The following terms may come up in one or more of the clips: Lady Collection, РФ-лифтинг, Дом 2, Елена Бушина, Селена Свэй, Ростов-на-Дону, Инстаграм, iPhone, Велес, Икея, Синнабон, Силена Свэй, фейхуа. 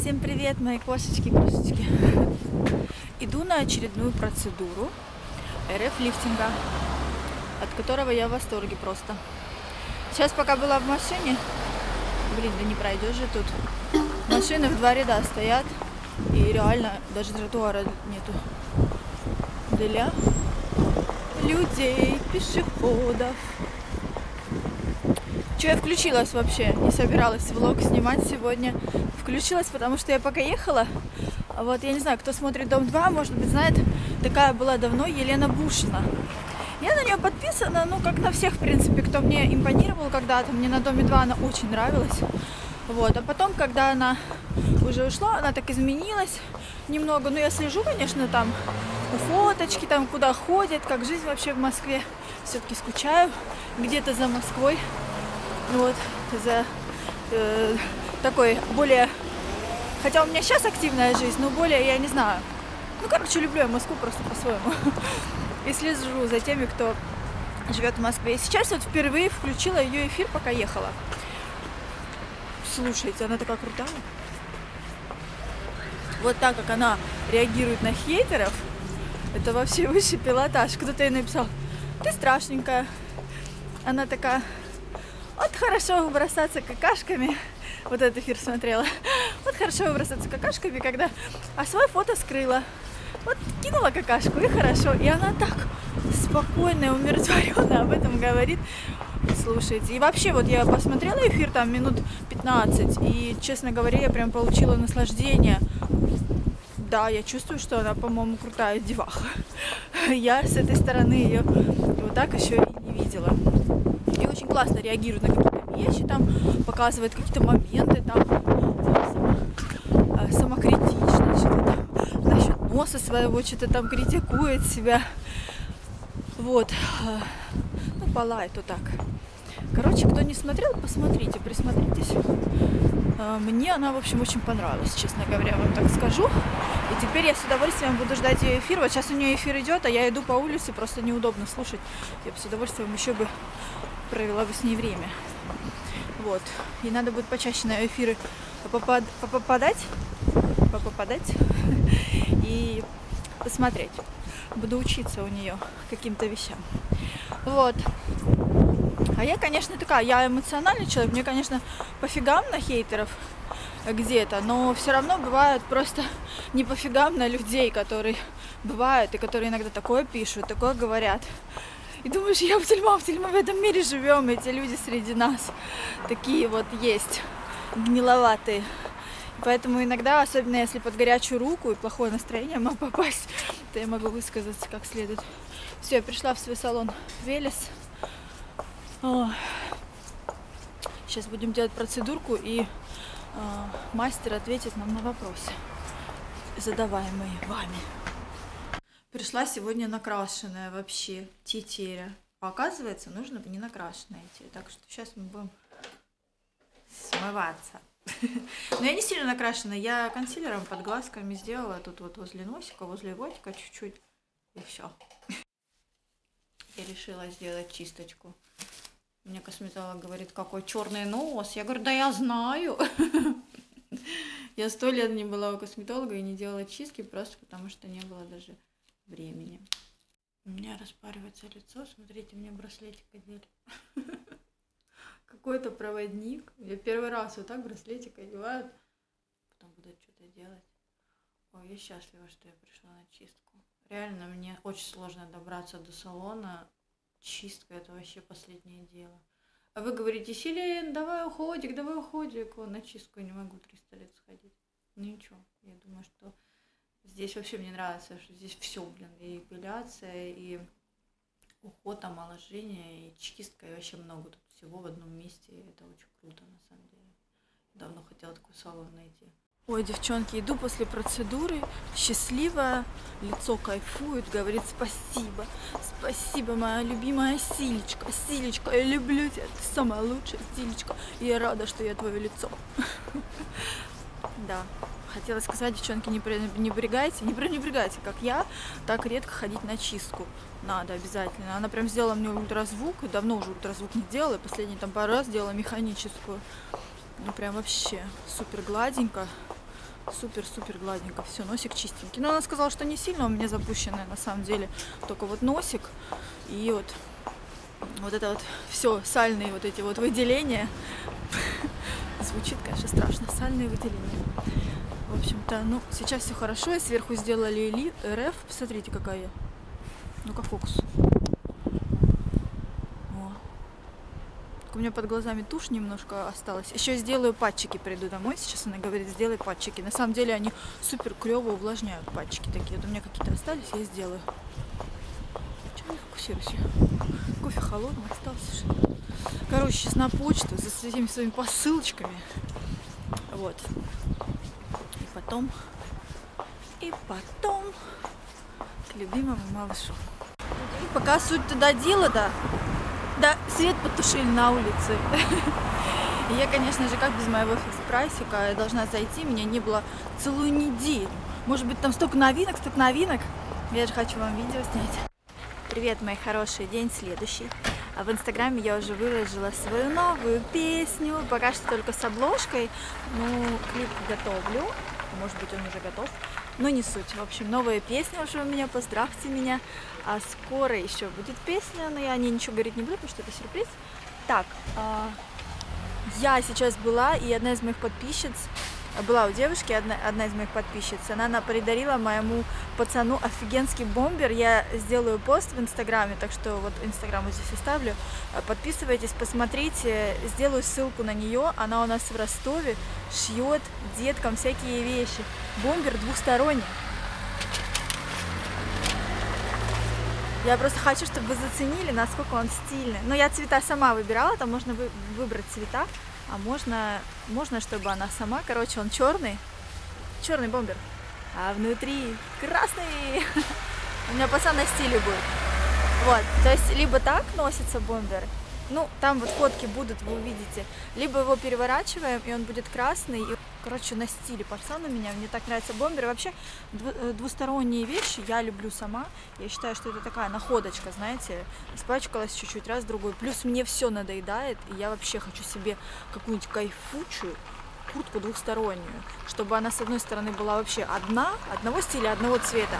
Всем привет, мои кошечки, кошечки. Иду на очередную процедуру РФ-лифтинга, от которого я в восторге просто. Сейчас пока была в машине, блин, да не пройдешь же тут. Машины в два ряда стоят, и реально даже тротуара нету для людей, пешеходов. Че, я включилась вообще, не собиралась влог снимать сегодня. Включилась, потому что я пока ехала. Вот, я не знаю, кто смотрит Дом 2, может быть, знает, такая была давно Елена Бушина. Я на нее подписана, ну, как на всех, в принципе, кто мне импонировал когда-то. Мне на Доме 2 она очень нравилась. Вот, а потом, когда она уже ушла, она так изменилась немного. Ну, я слежу, конечно, там фоточки, там куда ходит, как жизнь вообще в Москве. Все-таки скучаю где-то за Москвой. Вот, за такой более, хотя у меня сейчас активная жизнь, но более, я не знаю, ну, короче, люблю я Москву просто по-своему. И слежу за теми, кто живет в Москве. И сейчас вот впервые включила ее эфир, пока ехала. Слушайте, она такая крутая. Вот так, как она реагирует на хейтеров, это вообще высший пилотаж. Кто-то ей написал: ты страшненькая. Она такая: вот хорошо бросаться какашками. Вот этот эфир смотрела. Вот хорошо бросаться какашками, когда... А свое фото скрыла. Вот кинула какашку, и хорошо. И она так спокойно и умиротворенно об этом говорит. Слушайте. И вообще, вот я посмотрела эфир там минут 15. И, честно говоря, я прям получила наслаждение. Да, я чувствую, что она, по-моему, крутая деваха. Я с этой стороны ее вот так еще и не видела. Очень классно реагирует на какие-то вещи, там показывает какие-то моменты, там самокритично, что-то там насчет носа своего, что-то там критикует себя. Вот. Ну, балай, то так. Короче, кто не смотрел, посмотрите, присмотритесь. Мне она, в общем, очень понравилась, честно говоря, вам так скажу. И теперь я с удовольствием буду ждать ее эфир. Вот сейчас у нее эфир идет, а я иду по улице, просто неудобно слушать. Я бы с удовольствием еще бы провела бы с ней время. Вот. И надо будет почаще на эфиры попадать и посмотреть. Буду учиться у нее каким-то вещам. Вот. А я, конечно, такая, я эмоциональный человек, мне, конечно, пофигам на хейтеров где-то, но все равно бывают просто не пофигам на людей, которые бывают и которые иногда такое пишут, такое говорят. И думаешь, я в тюрьме, в этом мире живем, эти люди среди нас такие вот есть, гниловатые. Поэтому иногда, особенно если под горячую руку и плохое настроение могу попасть, то я могу высказаться как следует. Все, я пришла в свой салон Велес. О, сейчас будем делать процедурку, и мастер ответит нам на вопросы, задаваемые вами. Пришла сегодня накрашенная вообще тетеря. А оказывается, нужно не накрашенная тетеря. Так что сейчас мы будем смываться. Но я не сильно накрашена. Я консилером под глазками сделала. Тут вот возле носика, возле ротика чуть-чуть. И все. Я решила сделать чисточку. Мне косметолог говорит: какой черный нос. Я говорю: да я знаю. Я 100 лет не была у косметолога и не делала чистки, просто потому что не было даже времени. У меня распаривается лицо. Смотрите, мне браслетик одели. Какой-то проводник. Я первый раз вот так браслетик одеваю. Потом буду что-то делать. Ой, я счастлива, что я пришла на чистку. Реально, мне очень сложно добраться до салона. Чистка — это вообще последнее дело. А вы говорите: Селен, давай уходик. О, на чистку не могу 300 лет сходить. Ну ничего, я думаю, что здесь вообще мне нравится, что здесь все, блин, и эпиляция, и уход, омоложение, и чистка, и вообще много тут всего в одном месте. И это очень круто, на самом деле. Давно хотела такой салон найти. Ой, девчонки, иду после процедуры, счастливая, лицо кайфует, говорит: спасибо, спасибо, моя любимая Силечка, Силечка, я люблю тебя, ты самая лучшая, Силечка, и я рада, что я твое лицо. Да, хотела сказать, девчонки, не пренебрегайте, как я, так редко ходить на чистку, надо обязательно. Она прям сделала мне ультразвук, давно уже ультразвук не делала, последний там пару раз делала механическую. Ну прям вообще супер гладенько, супер-супер гладненько. Все, носик чистенький. Но она сказала, что не сильно. У меня запущенная на самом деле только вот носик. И вот это вот все сальные вот эти вот выделения. Звучит, конечно, страшно. Сальные выделения. В общем-то, ну, сейчас все хорошо. И сверху сделали РФ. Посмотрите, какая я. Ну-ка, фокус. У меня под глазами тушь немножко осталась. Еще сделаю патчики, приду домой. Сейчас она говорит, сделай патчики. На самом деле они супер клево увлажняют патчики такие. Вот у меня какие-то остались, я сделаю. Чего не фокусируйся? Кофе холодный остался. Короче, сейчас на почту за этими своими посылочками. Вот. И потом к любимому малышу. И пока суть-то до дела-то. Да, свет потушили на улице. Я, конечно же, как без моего фикс-прайсика, я должна зайти, меня не было целую неделю. Может быть, там столько новинок. Я же хочу вам видео снять. Привет, мои хорошие, день следующий. А в Инстаграме я уже выложила свою новую песню, пока что только с обложкой. Ну, клип готовлю, может быть, он уже готов. Но не суть. В общем, новая песня уже у меня, поздравьте меня. А скоро еще будет песня, но я о ней ничего говорить не буду, потому что это сюрприз. Так, я сейчас была, и одна из моих подписчиц, была у девушки, одна из моих подписчиц, она подарила моему пацану офигенский бомбер. Я сделаю пост в Инстаграме, так что вот Инстаграм вот здесь оставлю. Подписывайтесь, посмотрите, сделаю ссылку на нее. Она у нас в Ростове шьет деткам всякие вещи. Бомбер двухсторонний. Я просто хочу, чтобы вы заценили, насколько он стильный. Но я цвета сама выбирала, там можно выбрать цвета. А можно, чтобы она сама. Короче, он черный. Черный бомбер. А внутри красный. У меня пацан на стиле будет. Вот. То есть, либо так носится бомбер. Ну, там вот фотки будут, вы увидите. Либо его переворачиваем, и он будет красный. И... Короче, на стиле пацан у меня. Мне так нравится бомбер. Вообще, двусторонние вещи я люблю сама. Я считаю, что это такая находочка, знаете. Испачкалась чуть-чуть, раз, другой. Плюс мне все надоедает. И я вообще хочу себе какую-нибудь кайфучую куртку двухстороннюю. Чтобы она, с одной стороны, была вообще одна, одного стиля, одного цвета.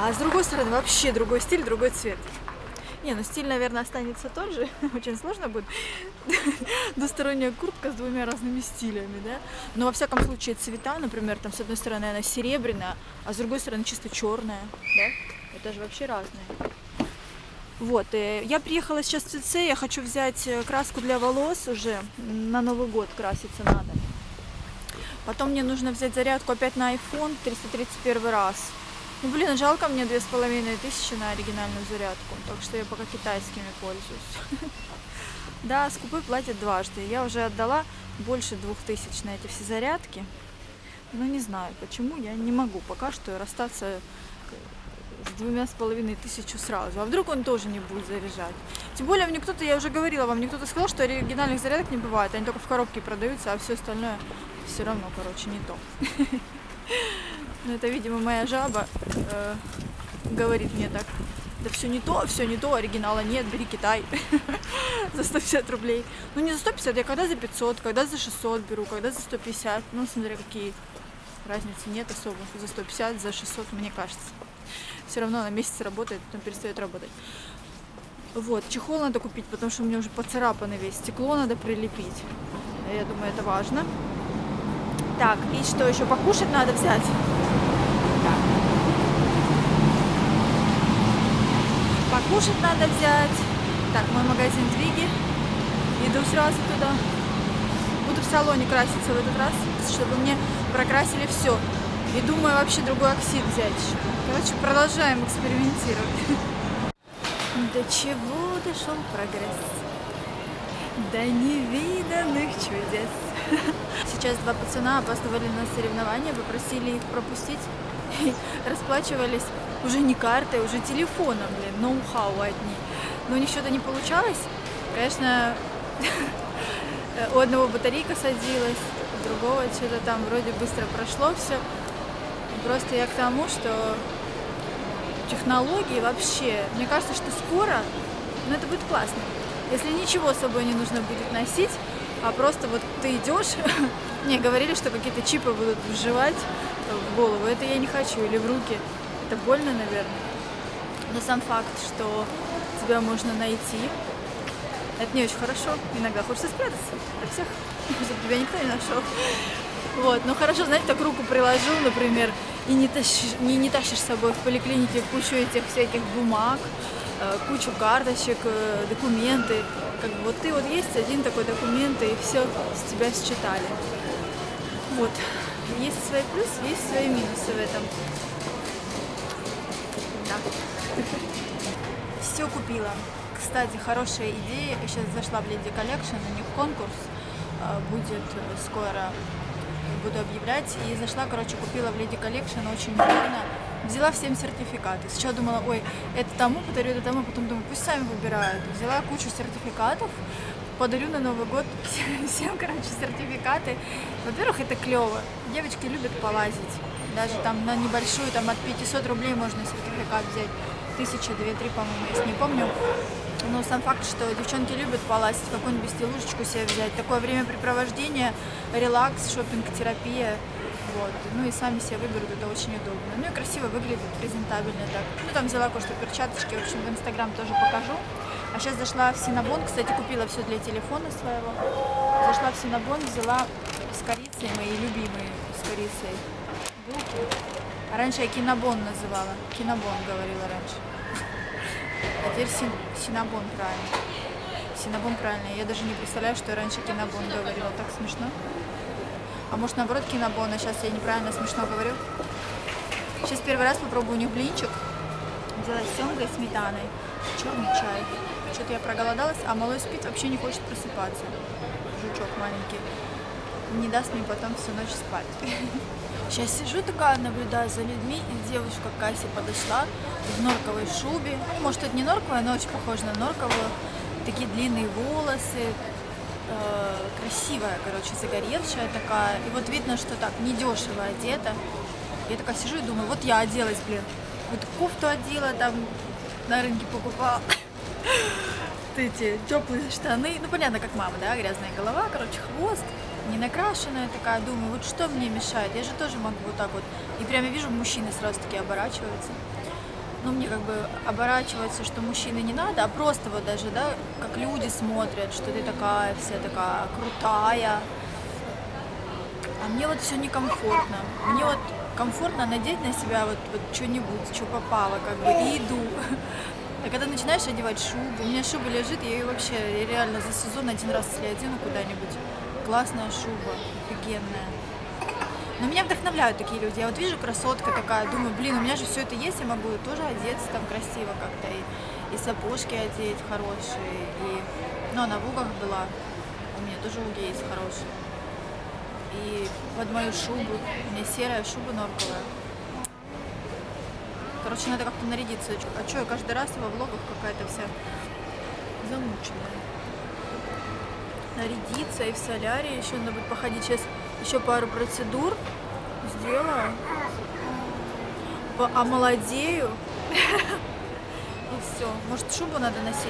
А с другой стороны, вообще другой стиль, другой цвет. Не, ну стиль, наверное, останется тот же. Очень сложно будет. Двусторонняя куртка с двумя разными стилями, да? Но, во всяком случае, цвета, например, там, с одной стороны, она серебряная, а с другой стороны, чисто черная, да? Это же вообще разное. Вот, я приехала сейчас в ЦЦ, я хочу взять краску для волос уже. На Новый год краситься надо. Потом мне нужно взять зарядку опять на iPhone 331 раз. Ну, блин, жалко мне 2500 на оригинальную зарядку, так что я пока китайскими пользуюсь. Да, скупы платят дважды. Я уже отдала больше 2000 на эти все зарядки. Но не знаю, почему я не могу пока что расстаться с 2500 сразу. А вдруг он тоже не будет заряжать? Тем более, мне кто-то, я уже говорила вам, мне кто-то сказал, что оригинальных зарядок не бывает. Они только в коробке продаются, а все остальное все равно, короче, не то. Ну, это, видимо, моя жаба говорит мне так. Да все не то, оригинала нет, бери Китай за 150 рублей. Ну, не за 150, я когда за 500, когда за 600 беру, когда за 150. Ну, смотри, какие разницы нет особо. За 150, за 600, мне кажется. Все равно она месяц работает, потом перестает работать. Вот, чехол надо купить, потому что у меня уже поцарапано весь. Стекло надо прилепить. Я думаю, это важно. Так, и что еще? Покушать надо взять. Покушать надо взять. Так, мой магазин Двиги. Иду сразу туда. Буду в салоне краситься в этот раз, чтобы мне прокрасили все. И думаю, вообще другой оксид взять. Короче, продолжаем экспериментировать. До чего дошел прогресс? До невиданных чудес. Сейчас два пацана опаздывали на соревнования, попросили их пропустить. И расплачивались уже не картой, уже телефоном, блин, ноу-хау одни. Но у них что-то не получалось. Конечно, у одного батарейка садилась, у другого что-то там вроде быстро прошло все. Просто я к тому, что технологии вообще, мне кажется, что скоро, ну, это будет классно. Если ничего с собой не нужно будет носить, а просто вот ты идешь Мне говорили, что какие-то чипы будут вживать в голову. Это я не хочу. Или в руки. Это больно, наверное. Но сам факт, что тебя можно найти, это не очень хорошо. Иногда хочется спрятаться от всех, чтобы тебя никто не нашел. Вот. Но хорошо, знаете, так руку приложу, например, и не тащишь с собой в поликлинике кучу этих всяких бумаг, кучу карточек, документы. Как бы вот ты вот есть один такой документ, и все с тебя считали. Вот. Есть свои плюсы, есть свои минусы в этом. Да. Все купила. Кстати, хорошая идея. Я сейчас зашла в Lady Collection, у них конкурс будет скоро, буду объявлять. И зашла, короче, купила в Lady Collection, очень удобно. Взяла всем сертификаты. Сначала думала, ой, это тому подарю, это тому. Потом думаю, пусть сами выбирают. Взяла кучу сертификатов, подарю на Новый год всем, короче, сертификаты. Во-первых, это клево. Девочки любят полазить. Даже там на небольшую, там от 500 рублей можно сертификат взять. 1000, 2, 3, по-моему, если не помню. Но сам факт, что девчонки любят полазить, какую-нибудь стелушечку себе взять. Такое времяпрепровождение, релакс, шопинг-терапия. Вот. Ну и сами себе выберут, это очень удобно. Ну и красиво выглядит, презентабельно так. Ну там взяла кое-что, перчаточки, в общем, в Инстаграм тоже покажу. А сейчас зашла в Синнабон, кстати, купила все для телефона своего. Зашла в Синнабон, взяла с корицей, мои любимые с корицей булки. А раньше я кинабон называла, кинабон говорила раньше. А теперь Синнабон правильно. Синнабон правильно, я даже не представляю, что я раньше кинабон говорила, так смешно. А может, наоборот, кинабон, а сейчас я неправильно смешно говорю. Сейчас первый раз попробую у них блинчик. Взяла с семгой, сметаной, черный чай. Что-то я проголодалась, а малой спит, вообще не хочет просыпаться. Жучок маленький. Не даст мне потом всю ночь спать. Сейчас сижу такая, наблюдаю за людьми, и девушка к кассе подошла в норковой шубе. Ну, может, это не норковая, но очень похожа на норковую. Такие длинные волосы. Красивая, короче, загоревшая такая. И вот видно, что так недешево одета. Я такая сижу и думаю, вот я оделась, блин. Вот кофту одела, там на рынке покупала. Эти теплые штаны. Ну, понятно, как мама, да, грязная голова, короче, хвост. Не накрашенная такая. Думаю, вот что мне мешает? Я же тоже могу вот так вот. И прямо вижу, мужчины сразу такие оборачиваются. Ну, мне как бы оборачиваться, что мужчины не надо, а просто вот даже, да, как люди смотрят, что ты такая, вся такая крутая. А мне вот все некомфортно. Мне вот комфортно надеть на себя вот что-нибудь, что попало, как бы, и иду. А когда начинаешь одевать шубу, у меня шуба лежит, я ее вообще реально за сезон один раз одену куда-нибудь. Классная шуба, офигенная. Но меня вдохновляют такие люди. Я вот вижу, красотка такая, думаю, блин, у меня же все это есть, я могу тоже одеться там красиво как-то, и сапожки одеть хорошие, и... Ну, она в угах была, у меня тоже уги есть хорошие. И под мою шубу, у меня серая шуба норковая. Короче, надо как-то нарядиться. А что, я каждый раз во влогах какая-то вся замученная. Нарядиться и в солярии, еще надо будет походить сейчас. Еще пару процедур сделаю, омолодею, и все. Может, шубу надо носить?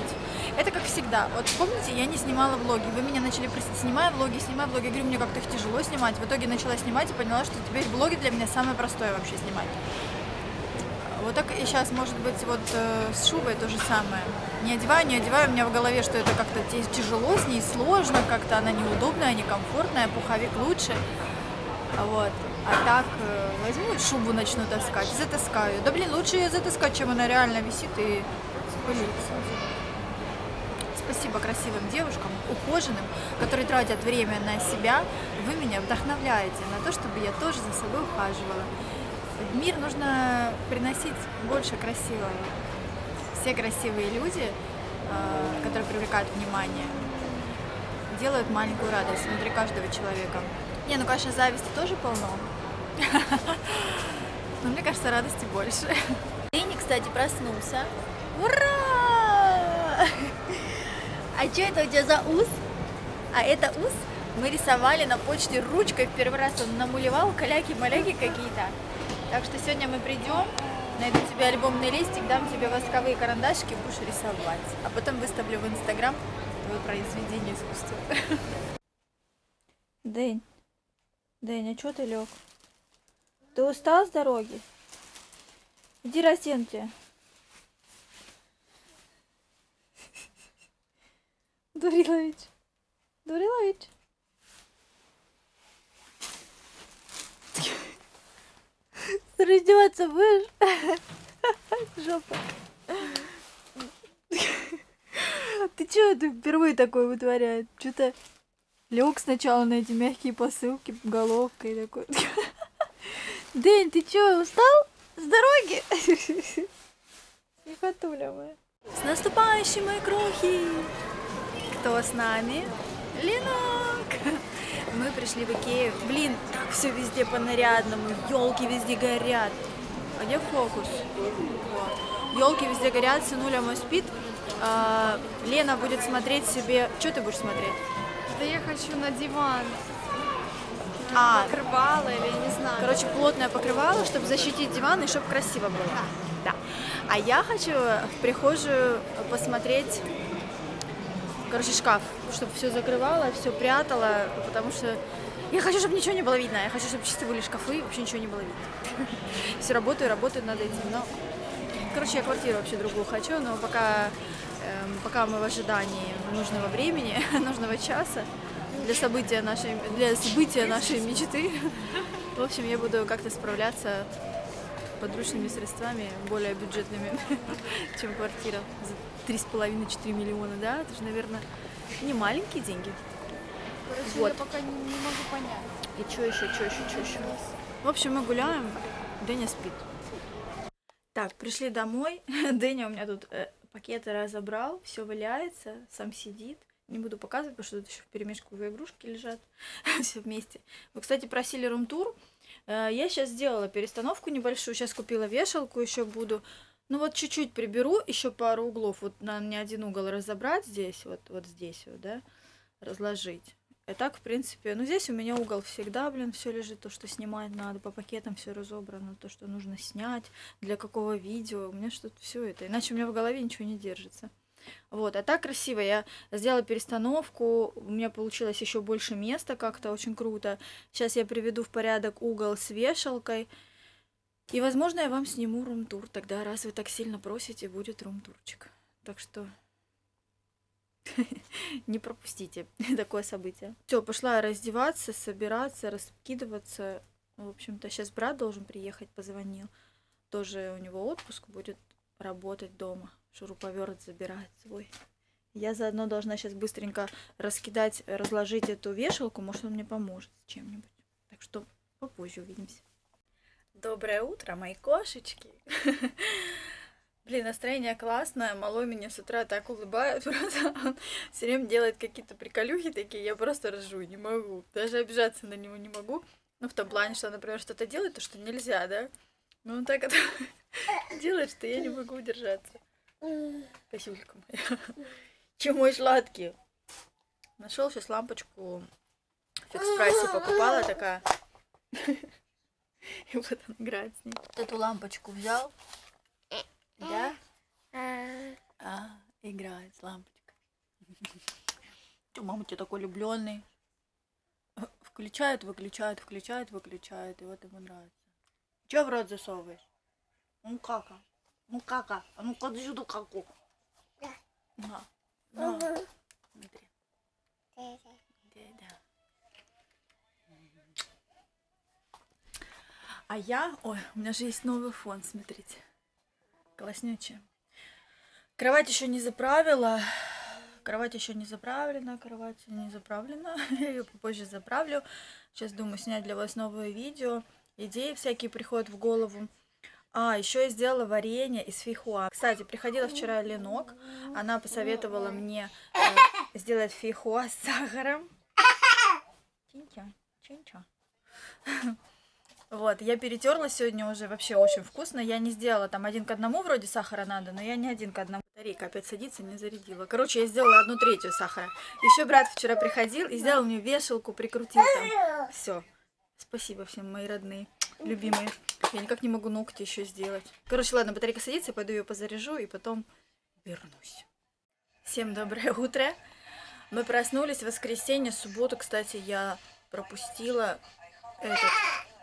Это как всегда. Вот помните, я не снимала влоги. Вы меня начали просить, снимай влоги. Я говорю, мне как-то их тяжело снимать. В итоге начала снимать и поняла, что теперь влоги для меня самое простое вообще снимать. Вот так и сейчас, может быть, вот с шубой то же самое. Не одеваю, у меня в голове, что это как-то тяжело, с ней сложно, как-то она неудобная, некомфортная, пуховик лучше. Вот. А так возьму и шубу начну таскать, затаскаю. Да блин, лучше ее затаскать, чем она реально висит и спылится. Спасибо красивым девушкам, ухоженным, которые тратят время на себя. Вы меня вдохновляете на то, чтобы я тоже за собой ухаживала. В мир нужно приносить больше красивого. Все красивые люди, которые привлекают внимание, делают маленькую радость внутри каждого человека. Не, ну, конечно, зависти тоже полно, но мне кажется, радости больше. Лени, кстати, проснулся. Ура! А что это у тебя за ус? А это ус мы рисовали на почте ручкой. В первый раз он намалевал каляки-маляки какие-то. Так что сегодня мы придем, найду тебе альбомный листик, дам тебе восковые карандашики, будешь рисовать. А потом выставлю в Инстаграм твое произведение искусства. Дэнь, Дэнни, а чё ты лег? Ты устал с дороги? Иди разденься. Дурилович. Дурилович. Раздеваться будешь? Жопа. Ты чё это впервые такое вытворяет? Чё-то лег сначала на эти мягкие посылки головкой такой. Дэнь, ты чё, устал? С дороги? Смехотуля моя. С наступающим, мои крохи! Кто с нами? Ленок! Мы пришли в Икею. Блин, так все везде по-нарядному. Елки везде горят. А где фокус? Вот. Елки везде горят, сынуля мой спит. Лена будет смотреть себе... Что ты будешь смотреть? Да я хочу на диван. Покрывало или я не знаю. Короче, плотное покрывало, чтобы защитить диван и чтобы красиво было. Да. Да. А я хочу в прихожую посмотреть, короче, шкаф, чтобы все закрывало, все прятало, потому что я хочу, чтобы ничего не было видно. Я хочу, чтобы чисто были шкафы, вообще ничего не было видно. Все работаю над этим. Но, короче, я квартиру вообще другую хочу, но пока мы в ожидании нужного времени, нужного часа. Для события нашей мечты. В общем, я буду как-то справляться подручными средствами, более бюджетными, чем квартира. За 3,5-4 миллиона, да? Это же, наверное, не маленькие деньги. Короче, вот. Я пока не могу понять. И что еще? В общем, мы гуляем, Дэня спит. Так, пришли домой. Дэня у меня тут пакеты разобрал, все валяется, сам сидит. Не буду показывать, потому что тут еще в перемешку игрушки лежат. Все вместе. Вы, кстати, просили рум-тур. Я сейчас сделала перестановку небольшую. Сейчас купила вешалку, еще буду. Ну вот чуть-чуть приберу, еще пару углов. Вот надо мне один угол разобрать здесь, вот здесь вот, да, разложить. И так, в принципе, ну здесь у меня угол всегда, блин, все лежит, то, что снимать надо. По пакетам все разобрано, то, что нужно снять, для какого видео. У меня что-то все это. Иначе у меня в голове ничего не держится. Вот, а так красиво. Я сделала перестановку, у меня получилось еще больше места, как-то очень круто. Сейчас я приведу в порядок угол с вешалкой. И, возможно, я вам сниму рум-тур. Тогда, раз вы так сильно просите, будет рум-турчик. Так что не пропустите такое событие. Все, пошла раздеваться, собираться, раскидываться. В общем-то, сейчас брат должен приехать, позвонил. Тоже у него отпуск, будет работать дома. Шуруповерт забирает свой. Я заодно должна сейчас быстренько раскидать, разложить эту вешалку. Может, он мне поможет чем-нибудь. Так что попозже увидимся. Доброе утро, мои кошечки. Блин, настроение классное. Малой меня с утра так улыбает. Просто он все время делает какие-то приколюхи такие. Я просто ржу, не могу. Даже обижаться на него не могу. Ну, в том плане, что, например, что-то делает, то, что нельзя, да? Но он так это делает, что я не могу удержаться. Косюлька моя. Чем мой сладкий? Нашел сейчас лампочку. В фикс-прайсе покупала такая. И вот он играет с ней. Вот эту лампочку взял. Да? Играет с лампочкой. Че, мама, тебе такой влюбленный. Включает. И вот ему нравится. Че в рот засовываешь? Ну кака. Ну кака, а ну-ка отсюда каку. На. Смотри. Да. А я... Ой, у меня же есть новый фон, смотрите. Класснючая. Кровать еще не заправила. Кровать не заправлена. Я ее попозже заправлю. Сейчас думаю снять для вас новое видео. Идеи всякие приходят в голову. А, еще я сделала варенье из фейхуа. Кстати, приходила вчера Ленок. Она посоветовала мне сделать фейхуа с сахаром. Чинча. Вот, я перетерла сегодня уже, вообще очень вкусно. Я не сделала, там 1 к 1 вроде сахара надо, но я не 1 к 1. Батарейка опять садится, не зарядила. Короче, я сделала 1/3 сахара. Еще брат вчера приходил и сделал мне вешалку, прикрутил там. Все. Спасибо всем, мои родные, любимые. Я никак не могу ногти еще сделать. Короче, ладно, батарейка садится, я пойду ее позаряжу и потом вернусь. Всем доброе утро. Мы проснулись в воскресенье, субботу, кстати, я пропустила.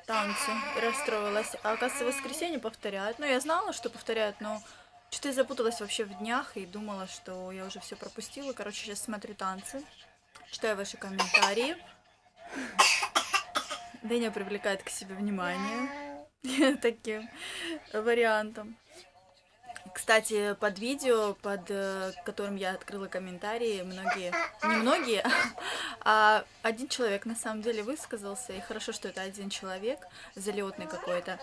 танцы, расстроилась. А оказывается, в воскресенье повторяют. Ну, я знала, что повторяют, но что-то я запуталась вообще в днях и думала, что я уже все пропустила. Короче, сейчас смотрю танцы, читаю ваши комментарии. Деня привлекает к себе внимание таким вариантом. Кстати, под видео, под которым я открыла комментарии, многие, не многие, а один человек на самом деле высказался, и хорошо, что это один человек, залетный какой-то,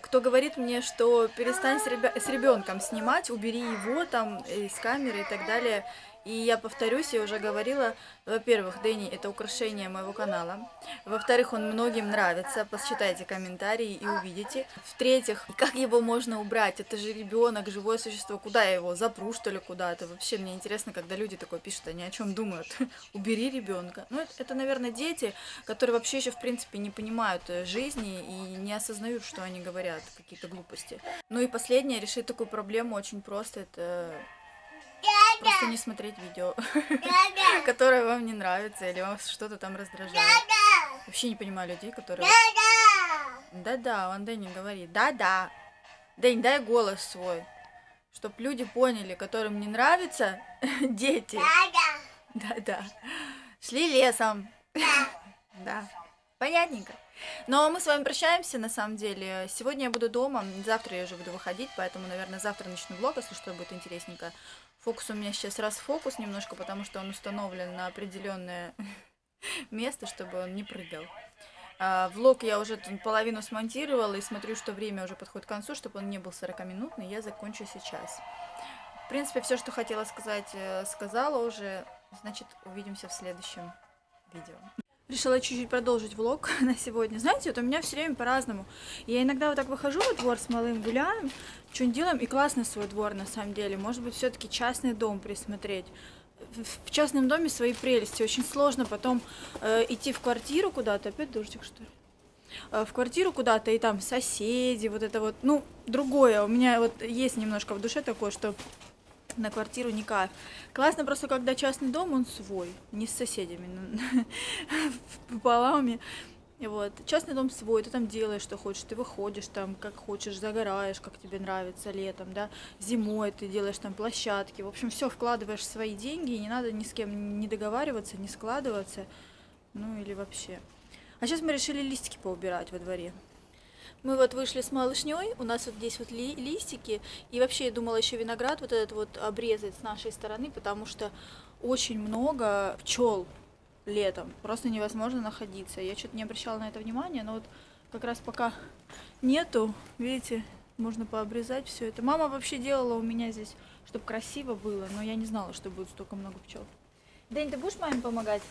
кто говорит мне, что перестань с ребенком снимать, убери его там из камеры и так далее. И я повторюсь, я уже говорила, во-первых, Дэнни – это украшение моего канала. Во-вторых, он многим нравится, посчитайте комментарии и увидите. В-третьих, как его можно убрать? Это же ребенок, живое существо, куда я его, запру, что ли, куда-то? Вообще, мне интересно, когда люди такое пишут, они о чем думают. Убери ребенка. Ну, это, наверное, дети, которые вообще еще, в принципе, не понимают жизни и не осознают, что они говорят, какие-то глупости. Ну и последнее, решить такую проблему очень просто – это... Просто не смотреть видео, которое вам не нравится или вам что-то там раздражает. Вообще не понимаю людей, которые... Да-да, он Дэнни говорит. Да-да. Дэнни, дай голос свой. Чтоб люди поняли, которым не нравится дети. Да-да. Шли лесом. Да. Понятненько. Но мы с вами прощаемся, на самом деле. Сегодня я буду дома, завтра я уже буду выходить, поэтому, наверное, завтра начну влог, если что, будет интересненько. Фокус у меня сейчас расфокус немножко, потому что он установлен на определенное место, чтобы он не прыгал. Влог я уже половину смонтировала и смотрю, что время уже подходит к концу, чтобы он не был 40-минутный, я закончу сейчас. В принципе, все, что хотела сказать, сказала уже. Значит, увидимся в следующем видео. Решила чуть-чуть продолжить влог на сегодня. Знаете, вот у меня все время по-разному. Я иногда вот так выхожу во двор с малым, гуляем, что-нибудь делаем. И классный свой двор, на самом деле. Может быть, все-таки частный дом присмотреть. В частном доме свои прелести. Очень сложно потом идти в квартиру куда-то. Опять дождик, что ли? В квартиру куда-то, и там соседи, вот это вот. Ну, другое. У меня вот есть немножко в душе такое, что... На квартиру не кайф. Классно просто, когда частный дом, он свой. Не с соседями, пополам. Вот. Частный дом свой, ты там делаешь, что хочешь. Ты выходишь там, как хочешь, загораешь, как тебе нравится летом, да. Зимой ты делаешь там площадки. В общем, все вкладываешь в свои деньги. И не надо ни с кем не договариваться, не складываться. Ну, или вообще. А сейчас мы решили листики поубирать во дворе. Мы вот вышли с малышней, у нас вот здесь вот листики, и вообще я думала еще виноград вот этот вот обрезать с нашей стороны, потому что очень много пчел летом, просто невозможно находиться. Я что-то не обращала на это внимания, но вот как раз пока нету, видите, можно пообрезать все это. Мама вообще делала у меня здесь, чтобы красиво было, но я не знала, что будет столько много пчел. Дэнь, ты будешь маме помогать?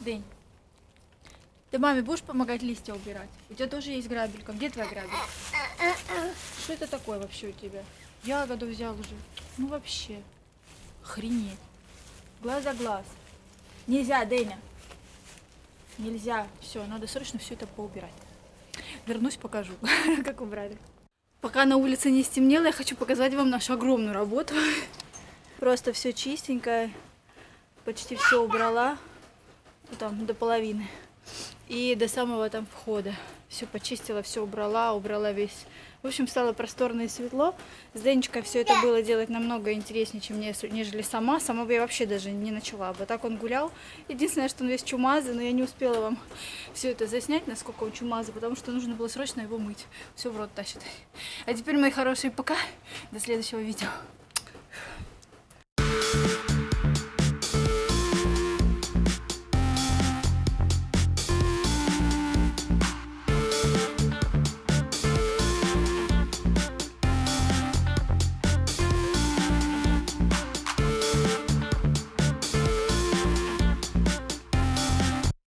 Дэнь. Ты маме будешь помогать листья убирать? У тебя тоже есть грабелька. Где твоя грабелька? Что это такое вообще у тебя? Ягоду взял уже. Ну вообще. Охренеть. Глаз за глаз. Нельзя, Дэня. Нельзя. Все, надо срочно все это поубирать. Вернусь, покажу, как убрали. Пока на улице не стемнело, я хочу показать вам нашу огромную работу. Просто все чистенькое. Почти все убрала. Там до половины. И до самого там входа. Все почистила, все убрала, убрала весь. В общем, стало просторно и светло. С Денечкой все это было делать намного интереснее, чем мне, нежели сама. Сама бы я вообще даже не начала бы. Так он гулял. Единственное, что он весь чумазый, но я не успела вам все это заснять, насколько он чумазый, потому что нужно было срочно его мыть. Все в рот тащит. А теперь, мои хорошие, пока. До следующего видео.